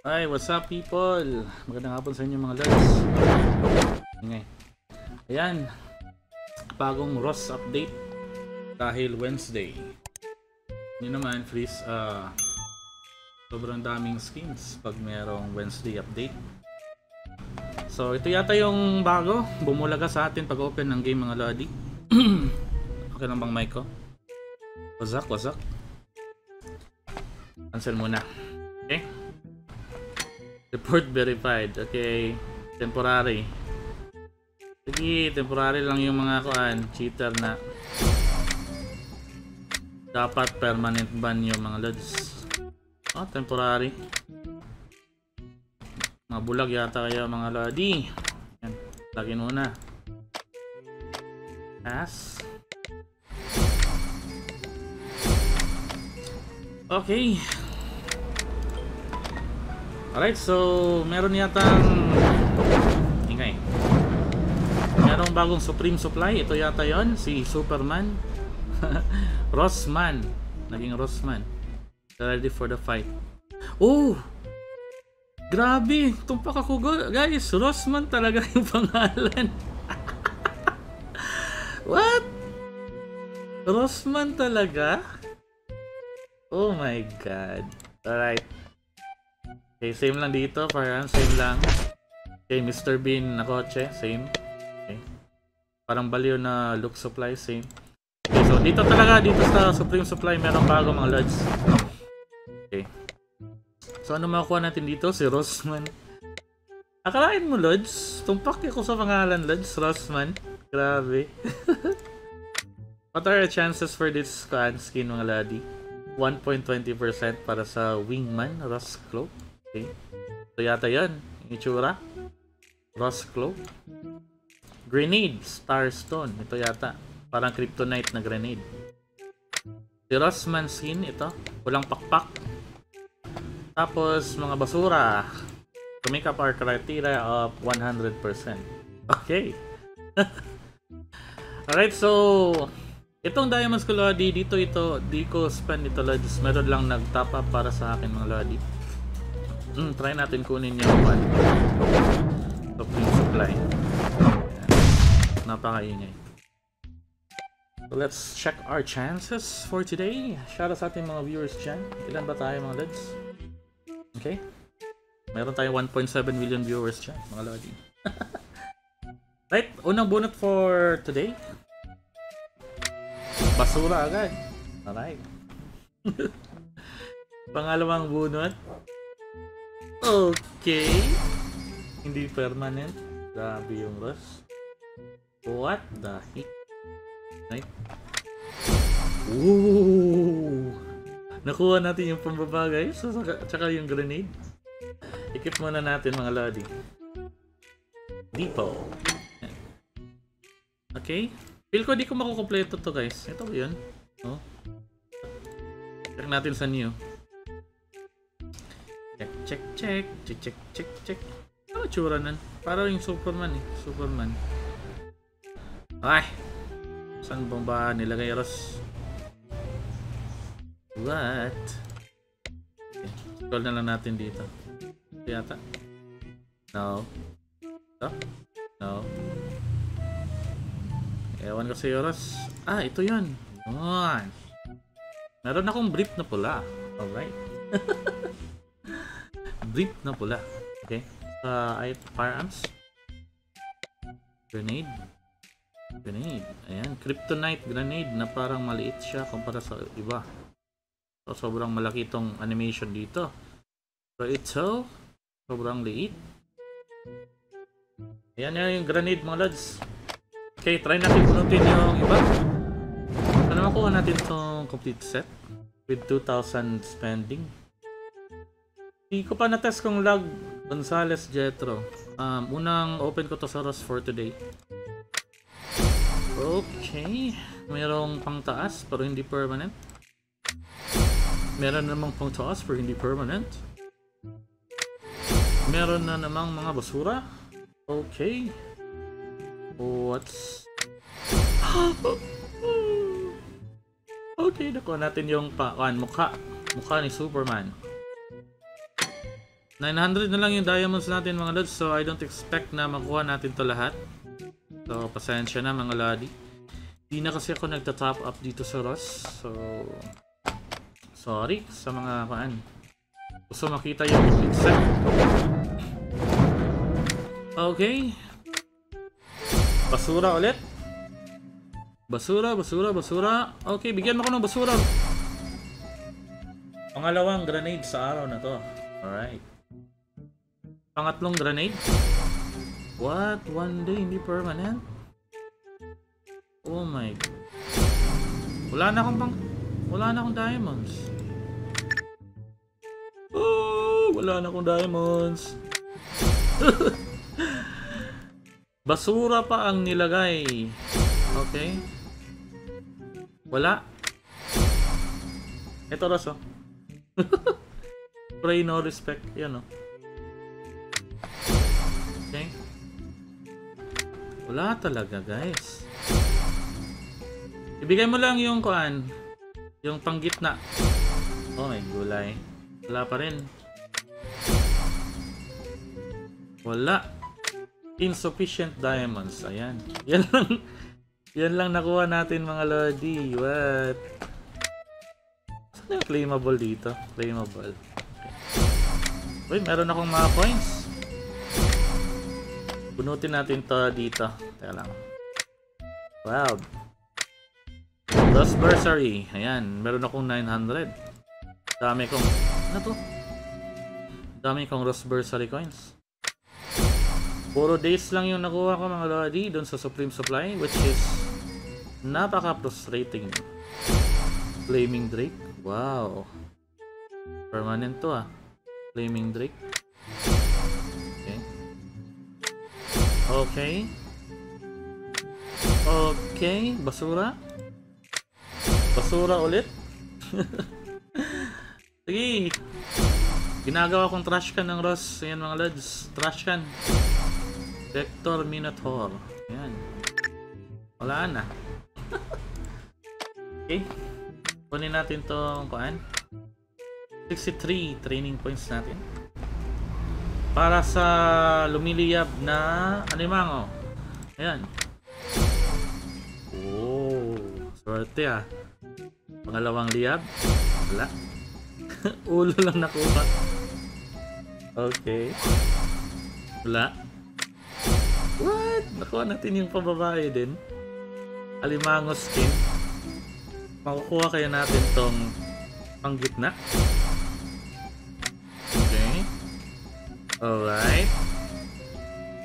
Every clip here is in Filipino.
Hi, what's up people? Magandang hapon sa inyo mga lods. Ayan, bagong ROS update dahil Wednesday. Yun naman, freeze, sobrang daming skins pag merong Wednesday update. So ito yata yung bago, bumulaga sa atin pag open ng game mga lodi. Okay lang bang mic ko? Wazak cancel muna. Okay, report verified. Okay, temporary. Sige, temporary lang yung mga cheater na. Dapat permanent ban yung mga lods. Oh, temporary. Mabulag yata kayo mga lodi. Yan, lagin muna. Pass. Okay. Alright, so meron yatang merong bagong Supreme Supply. Ito yata yon, si Superman. Rosman. Naging Rosman. Ready for the fight. Oh! Grabe! Tumpak ako guys! Rosman talaga yung pangalan. What? Rosman talaga? Oh my god. Alright. Okay, same lang dito, parang same lang. Okay, Mr. Bean na kotse, same. Okay. Parang baliw na look supply, same. Okay, so dito talaga, dito sa Supreme Supply, merong bago mga lods. Okay. So ano makukuha natin dito? Si Rosman. Akalain mo lods? Tumpak ako sa pangalan lods, Rosman. Grabe. What are the chances for this skin mga ladi? 1.20% para sa Wingman, Rust Cloak. Okay. So yata yun, itsura Rust Cloak. Grenade, Starstone. Ito yata, parang Kryptonite na grenade. Si Rosman skin, ito, walang pakpak. Tapos mga basura. To make up our criteria of 100%. Okay. Alright, so itong diamonds ko lodi, dito ito, di ko spend ito lodi. Meron lang nag-top up para sa akin mga lodi. Try natin kunin yung one. Supreme Supply. Napakaingay. So let's check our chances for today. Shout out sa ating mga viewers dyan. Ilan ba tayo mga lods? Okay. Meron tayo 1.7 million viewers dyan mga lodi. Right, unang bunot for today. Basura agad. Alright. Pangalawang bunot. Okay. Hindi permanent. Grabe yung Rust. What the heck? Right? Ooh! Nakuha natin yung pambaba guys. Tsaka yung grenade. I-keep muna natin mga lodi. Depot. Okay. Feel ko di ko makukompleto to guys. Ito ba yun? Oh. Check natin sa new. Check. Ano tsura nun? Parang yung Superman eh. Superman. Ay! Saan bang ba nilagay Ross? What? Okay. Scroll na lang natin dito. Ito yata. No. Ito? No. Ewan ko sa'yo Ross. Ah, ito yun. Ayan. Meron akong brief na pula. Alright. Brief na pula. Okay. Firearms. Grenade. Ayan. Kryptonite grenade na parang maliit siya kumpara sa iba. So, sobrang malaki itong animation dito. So, ito. Sobrang liit. Ayan yung grenade mga lads. Okay. Try natin punutin yung iba. So, nakuha natin itong complete set with 2,000 spending. Hindi ko pa na-test kung lag Gonzales Jetro. Unang open ko to sa ROS for today. Okay. Merong pang taas pero hindi permanent. Meron namang pang taas pero hindi permanent. Meron na namang mga basura. Okay. What's... Okay, nakuha natin yung mukha ni Superman. 900 na lang yung diamonds natin mga lods. So I don't expect na makuha natin to lahat. So pasensya na mga lodi. Hindi na kasi ako nagta-top up dito sa ROS. So sorry sa mga paan. Gusto makita yung complete set. Okay. Basura ulit. Basura, basura, basura. Okay, bigyan mo ko ng basura. Pangalawang grenade sa araw na to. Alright. Pangatlong grenade. What? One day hindi permanent? Oh my God. Wala na akong diamonds. Oh, wala na akong diamonds. Basura pa ang nilagay. Okay. Wala. Ito raso. Pray no respect. Yan o. Okay. Wala talaga guys. Ibigay mo lang yung kuan. Yung panggitna. Oh my gulay. Wala pa rin. Wala. Insufficient diamonds. Ayan. Yan lang nakuha natin mga lodi. What? Saan yung claimable dito? Claimable. Uy, meron akong mga coins. Bunutin natin to dito. Teka lang. Wow. Dust bursary. Ayan, meron akong 900. Dami kong... Ano to? Dami kong rust bursary coins. Puro days lang yung nakuha ko mga lodi doon sa Supreme Supply, which is napaka-frustrating. Flaming Drake. Wow. Permanent to ah. Flaming Drake. Okay. Okay. Okay. Basura. Basura ulit. Sige. Ginagawa kong trash can ng Ross. Ayan mga lads. Trash can. Vector Minotaur. Ayan. Wala na. Okay. Kunin natin itong kuan. 63 training points natin para sa lumiliyab na Alimango. Ayan. Oh, swerte ah. Pangalawang liyab. Wala. Ulo lang nakuha. Okay. Wala. What? Nakuha natin yung pababae din. Alimango skin. Makukuha kaya natin tong panggitna. Alright.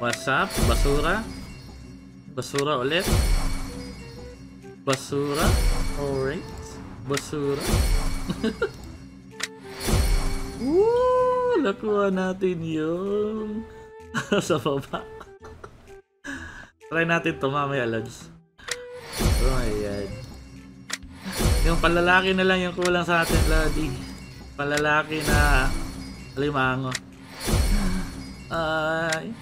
What's up? Basura. Basura ulit. Basura. Alright. Basura. Woo! Nakuha natin yung sa baba. Try natin ito mamaya, lads. Oh my God. Yung palalaki na lang yung kulang sa atin, ladi. Palalaki na Alimango. Ay.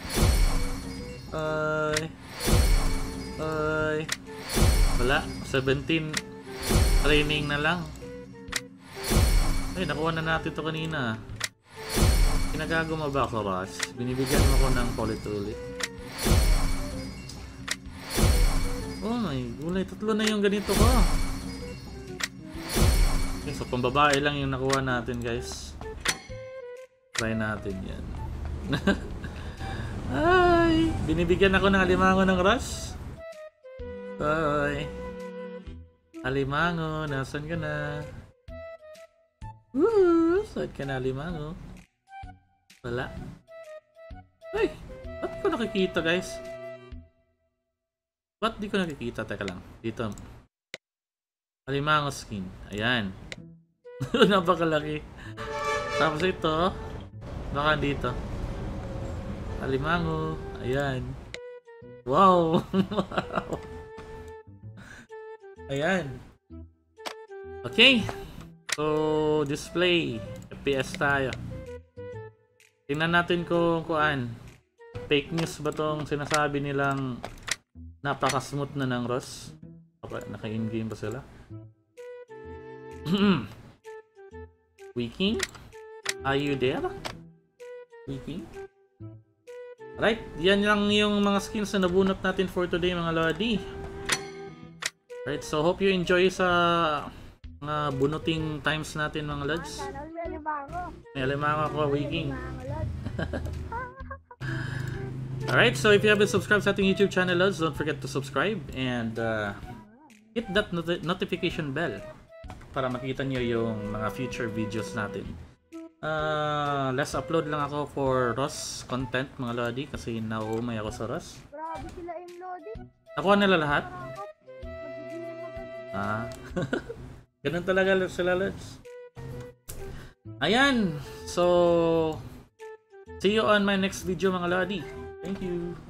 Wala. 17 training na lang. Ay, nakuha na natin to kanina. Kinagago mo ba ako, Ross? Binibigyan mo ko ng Polytool. Oh my gulay. 3 na yung ganito ko. Okay, so pambabae lang yung nakuha natin, guys. Try natin yan. Ay, binibigyan ako ng Alimango ng Rush. Ay, Alimango, nasan ka na? Woo, saan ka na Alimango? Wala. Ay, ba't ko nakikita guys? Ba't di ko nakikita? Teka lang, dito Alimango skin, ayan. Napakalaki. Tapos ito, baka dito Alimango, ayan. Wow. Ayan. Okay. So display FPS tayo. Tingnan natin kung kuan. Fake news ba tong sinasabi nilang napaka-smooth na ng ROS? Naka-in-game ba sila? Wiki? Are you there? Waiting. Alright, yan lang yung mga skins na nabunot natin for today, mga lodi. Alright, so hope you enjoy sa mga bunuting times natin, mga lods. May alimango ako, Waiting. Alright, so if you haven't subscribed sa ating YouTube channel, lods, don't forget to subscribe and hit that notification bell para makita nyo yung mga future videos natin. Last upload lang ako for ROS content, mga lodi, kasi nauumay ako sa ROS. Nakuha nila lahat? Ganun talaga sila, lods. Ayan! So, see you on my next video, mga lodi. Thank you!